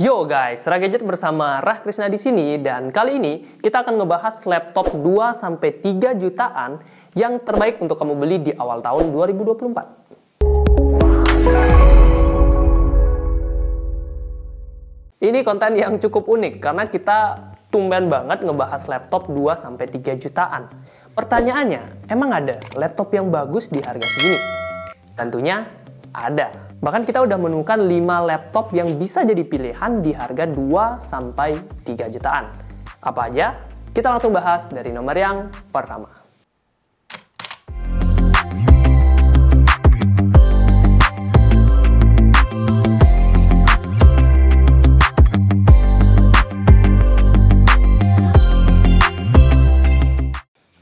Yo guys, Rah Gadget bersama Rah Krisna di sini dan kali ini kita akan ngebahas laptop 2 sampai 3 jutaan yang terbaik untuk kamu beli di awal tahun 2024. Ini konten yang cukup unik karena kita tumben banget ngebahas laptop 2 sampai 3 jutaan. Pertanyaannya, emang ada laptop yang bagus di harga segini? Tentunya ada. Bahkan kita udah menemukan 5 laptop yang bisa jadi pilihan di harga 2 sampai 3 jutaan. Apa aja? Kita langsung bahas dari nomor yang pertama.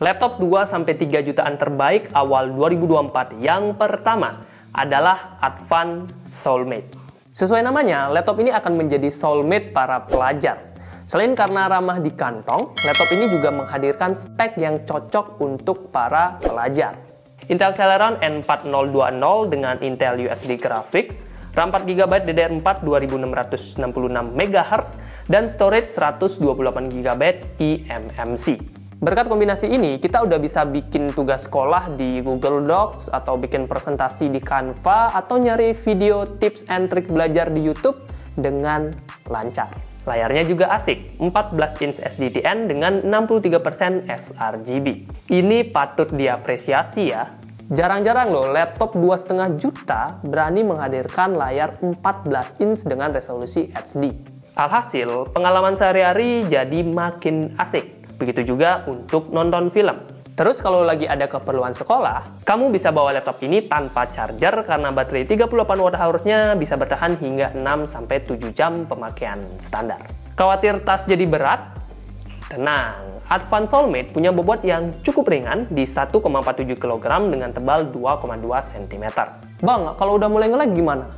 Laptop 2 sampai 3 jutaan terbaik awal 2024 yang pertama adalah Advan Soulmate. Sesuai namanya, laptop ini akan menjadi soulmate para pelajar. Selain karena ramah di kantong, laptop ini juga menghadirkan spek yang cocok untuk para pelajar. Intel Celeron N4020 dengan Intel UHD Graphics, RAM 4GB DDR4 2666MHz, dan storage 128GB eMMC. Berkat kombinasi ini, kita udah bisa bikin tugas sekolah di Google Docs, atau bikin presentasi di Canva, atau nyari video tips and trick belajar di YouTube dengan lancar. Layarnya juga asik, 14 inch SDTN dengan 63% sRGB. Ini patut diapresiasi ya. Jarang-jarang loh laptop 2,5 juta berani menghadirkan layar 14 inch dengan resolusi HD. Alhasil, pengalaman sehari-hari jadi makin asik. Begitu juga untuk nonton film. Terus kalau lagi ada keperluan sekolah, kamu bisa bawa laptop ini tanpa charger karena baterai 38Wh-nya bisa bertahan hingga 6-7 jam pemakaian standar. Khawatir tas jadi berat? Tenang, Advan Soulmate punya bobot yang cukup ringan di 1,47 kg dengan tebal 2,2 cm. Bang, kalau udah mulai nge-lag gimana?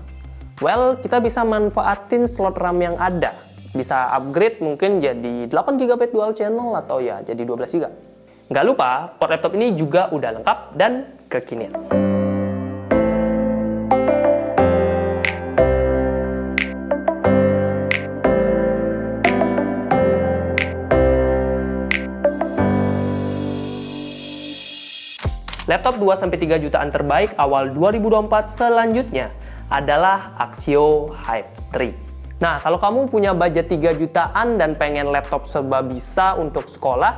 Well, kita bisa manfaatin slot RAM yang ada. Bisa upgrade mungkin jadi 8GB dual channel atau ya jadi 12GB. Nggak lupa, port laptop ini juga udah lengkap dan kekinian. Laptop 2-3 jutaan terbaik awal 2024 selanjutnya adalah Axioo Hype 3. Nah, kalau kamu punya budget 3 jutaan dan pengen laptop serba bisa untuk sekolah,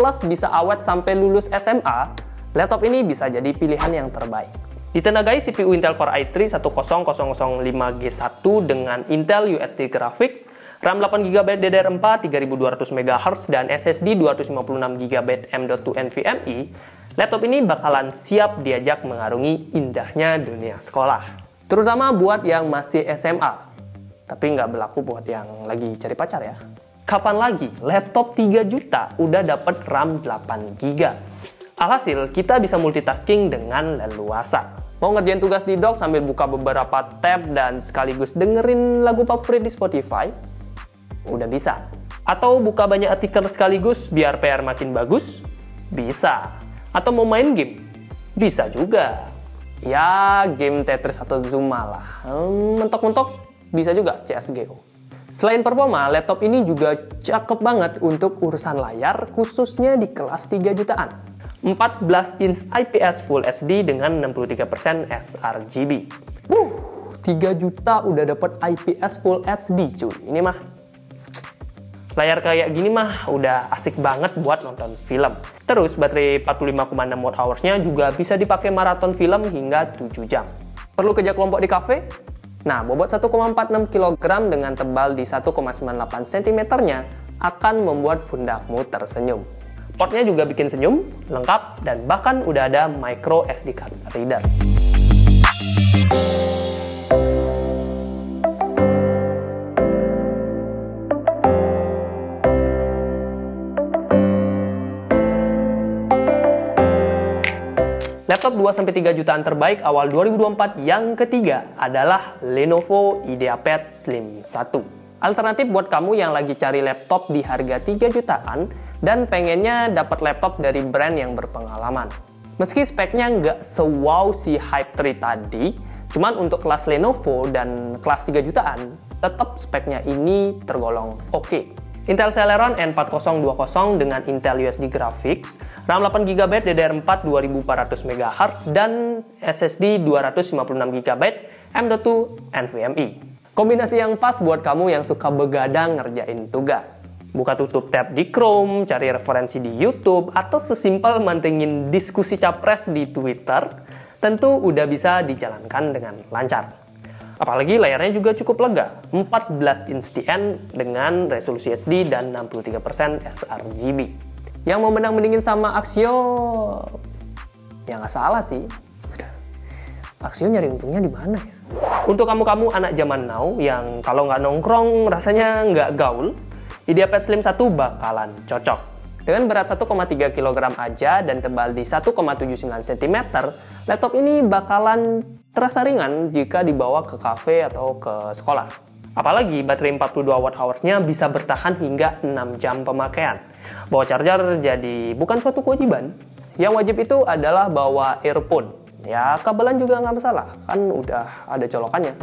plus bisa awet sampai lulus SMA, laptop ini bisa jadi pilihan yang terbaik. Ditenagai CPU Intel Core i3-10005G1 dengan Intel UHD Graphics, RAM 8GB DDR4 3200MHz, dan SSD 256GB M.2 NVMe, laptop ini bakalan siap diajak mengarungi indahnya dunia sekolah. Terutama buat yang masih SMA. Tapi nggak berlaku buat yang lagi cari pacar ya. Kapan lagi laptop 3 juta udah dapet RAM 8GB? Alhasil, kita bisa multitasking dengan leluasa. Mau ngerjain tugas di Docs sambil buka beberapa tab dan sekaligus dengerin lagu favorit di Spotify? Udah bisa. Atau buka banyak artikel sekaligus biar PR makin bagus? Bisa. Atau mau main game? Bisa juga. Ya, game Tetris atau Zuma lah. Mentok-mentok bisa juga CSGO. Selain performa, laptop ini juga cakep banget untuk urusan layar, khususnya di kelas 3 jutaan. 14 inch IPS Full HD dengan 63% sRGB. 3 juta udah dapet IPS Full HD cuy, ini mah. Layar kayak gini mah udah asik banget buat nonton film. Terus baterai 45,6Wh-nya juga bisa dipakai maraton film hingga 7 jam. Perlu kerja kelompok di kafe? Nah, bobot 1,46 kg dengan tebal di 1,98 cm-nya akan membuat pundakmu tersenyum. Portnya juga bikin senyum, lengkap, dan bahkan udah ada micro SD card reader. Laptop 2-3 jutaan terbaik awal 2024 yang ketiga adalah Lenovo Ideapad Slim 1. Alternatif buat kamu yang lagi cari laptop di harga 3 jutaan dan pengennya dapat laptop dari brand yang berpengalaman. Meski speknya nggak se-wow si Hype 3 tadi, Cuman untuk kelas Lenovo dan kelas 3 jutaan, tetap speknya ini tergolong oke. Intel Celeron N4020 dengan Intel UHD Graphics, RAM 8GB DDR4 2400MHz, dan SSD 256GB M.2 NVMe. Kombinasi yang pas buat kamu yang suka begadang ngerjain tugas. Buka tutup tab di Chrome, cari referensi di YouTube, atau sesimpel mantengin diskusi capres di Twitter, tentu udah bisa dijalankan dengan lancar. Apalagi layarnya juga cukup lega, 14 inch TN dengan resolusi SD dan 63% sRGB. Yang mau menang-mendingin sama Axioo, ya nggak salah sih. Axioo nyari untungnya di mana ya? Untuk kamu-kamu anak zaman now yang kalau nggak nongkrong rasanya nggak gaul, Ideapad Slim 1 bakalan cocok. Dengan berat 1,3 kg aja dan tebal di 1,79 cm, laptop ini bakalan terasa ringan jika dibawa ke kafe atau ke sekolah. Apalagi baterai 42Wh-nya bisa bertahan hingga 6 jam pemakaian. Bawa charger jadi bukan suatu kewajiban. Yang wajib itu adalah bawa earphone. Ya, kabelan juga nggak masalah, kan udah ada colokannya.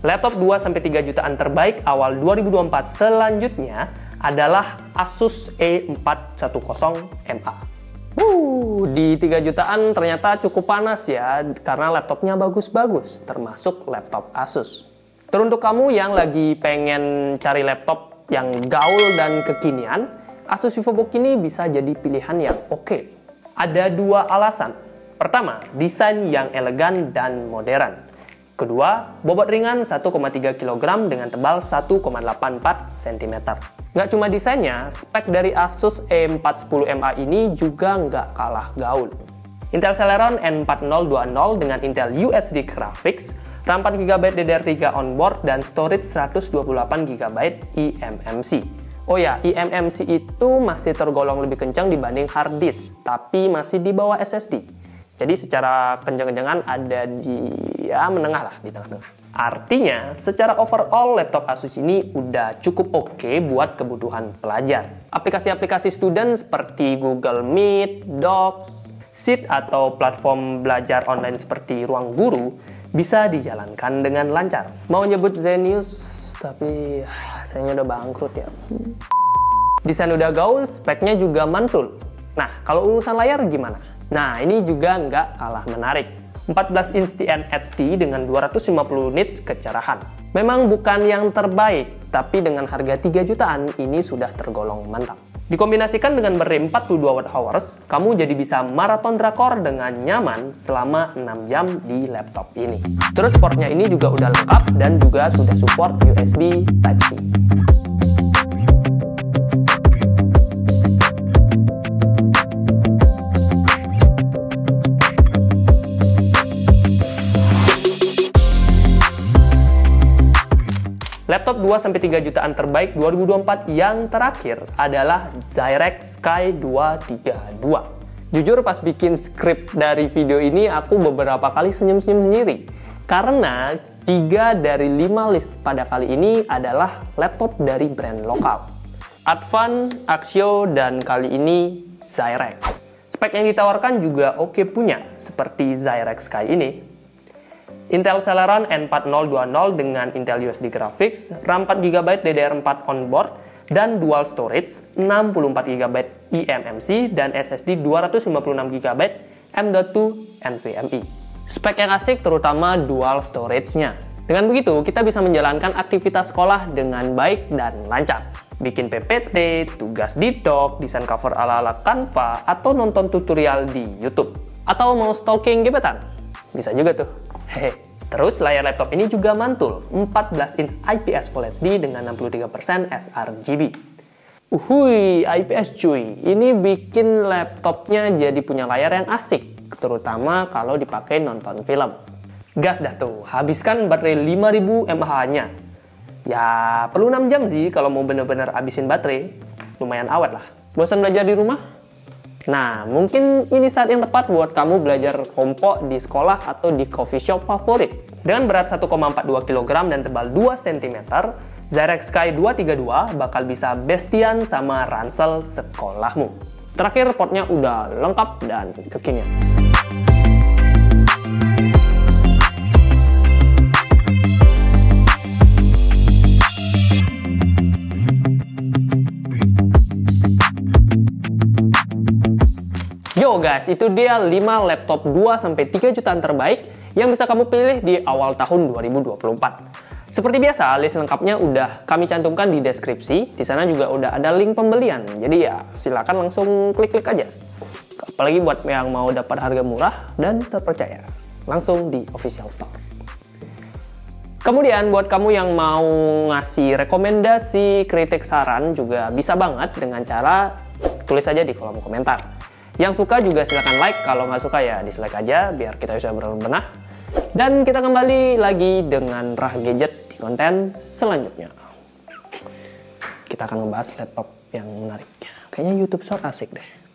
Laptop 2-3 jutaan terbaik awal 2024 selanjutnya adalah Asus E410MA. Di 3 jutaan ternyata cukup panas ya, karena laptopnya bagus-bagus, termasuk laptop Asus. Teruntuk kamu yang lagi pengen cari laptop yang gaul dan kekinian, Asus Vivobook ini bisa jadi pilihan yang oke. Ada dua alasan. Pertama, desain yang elegan dan modern. Kedua, bobot ringan 1,3 kg dengan tebal 1,84 cm. Nggak cuma desainnya, spek dari Asus E410MA ini juga nggak kalah gaul. Intel Celeron N4020 dengan Intel UHD Graphics, RAM 4GB DDR3 onboard, dan storage 128GB eMMC. Oh ya, eMMC itu masih tergolong lebih kencang dibanding hard disk, tapi masih di bawah SSD. Jadi secara kencang-kencangan ada di ya menengah lah, di tengah-tengah. Artinya, secara overall laptop Asus ini udah cukup oke buat kebutuhan pelajar. Aplikasi-aplikasi student seperti Google Meet, Docs, Sheet, atau platform belajar online seperti Ruang Guru bisa dijalankan dengan lancar. Mau nyebut Zenius, tapi sayangnya udah bangkrut ya. Desain udah gaul, speknya juga mantul. Nah, kalau urusan layar gimana? Nah, ini juga nggak kalah menarik. 14 inch TN HD dengan 250 nits kecerahan. Memang bukan yang terbaik, tapi dengan harga 3 jutaan ini sudah tergolong mantap. Dikombinasikan dengan baterai 42Wh, kamu jadi bisa maraton drakor dengan nyaman selama 6 jam di laptop ini. Terus portnya ini juga udah lengkap dan juga sudah support USB Type-C. Laptop 2-3 jutaan terbaik 2024 yang terakhir adalah Zyrex Sky 232. Jujur pas bikin skrip dari video ini aku beberapa kali senyum-senyum sendiri. Karena 3 dari 5 list pada kali ini adalah laptop dari brand lokal. Advan, Axioo, dan kali ini Zyrex. Spek yang ditawarkan juga oke punya, seperti Zyrex Sky ini. Intel Celeron N4020 dengan Intel UHD Graphics, RAM 4GB DDR4 onboard, dan dual storage 64GB eMMC, dan SSD 256GB M.2 NVMe. Spek yang asik terutama dual storage-nya. Dengan begitu, kita bisa menjalankan aktivitas sekolah dengan baik dan lancar. Bikin PPT, tugas di doc, desain cover ala-ala Canva, atau nonton tutorial di YouTube. Atau mau stalking gebetan? Bisa juga tuh. Terus layar laptop ini juga mantul, 14 inch IPS FHD dengan 63% sRGB. Uhuy, IPS cuy, ini bikin laptopnya jadi punya layar yang asik, terutama kalau dipakai nonton film. Gas dah tuh, habiskan baterai 5000 mAh-nya. Ya, perlu 6 jam sih kalau mau bener-bener habisin baterai, lumayan awet lah. Bosan belajar di rumah? Nah, mungkin ini saat yang tepat buat kamu belajar kelompok di sekolah atau di coffee shop favorit. Dengan berat 1,42 kg dan tebal 2 cm, Zyrex Sky 232 bakal bisa bestian sama ransel sekolahmu. Terakhir, portnya udah lengkap dan kekinian. Yo guys, itu dia 5 laptop 2-3 jutaan terbaik yang bisa kamu pilih di awal tahun 2024. Seperti biasa, list lengkapnya udah kami cantumkan di deskripsi. Di sana juga udah ada link pembelian. Jadi ya, silakan langsung klik-klik aja. Apalagi buat yang mau dapat harga murah dan terpercaya. Langsung di official store. Kemudian buat kamu yang mau ngasih rekomendasi, kritik, saran juga bisa banget dengan cara tulis aja di kolom komentar. Yang suka juga silahkan like, kalau nggak suka ya dislike aja, biar kita bisa berbenah. Dan kita kembali lagi dengan Rah Gadget di konten selanjutnya. Kita akan membahas laptop yang menarik. Kayaknya YouTube Short asik deh.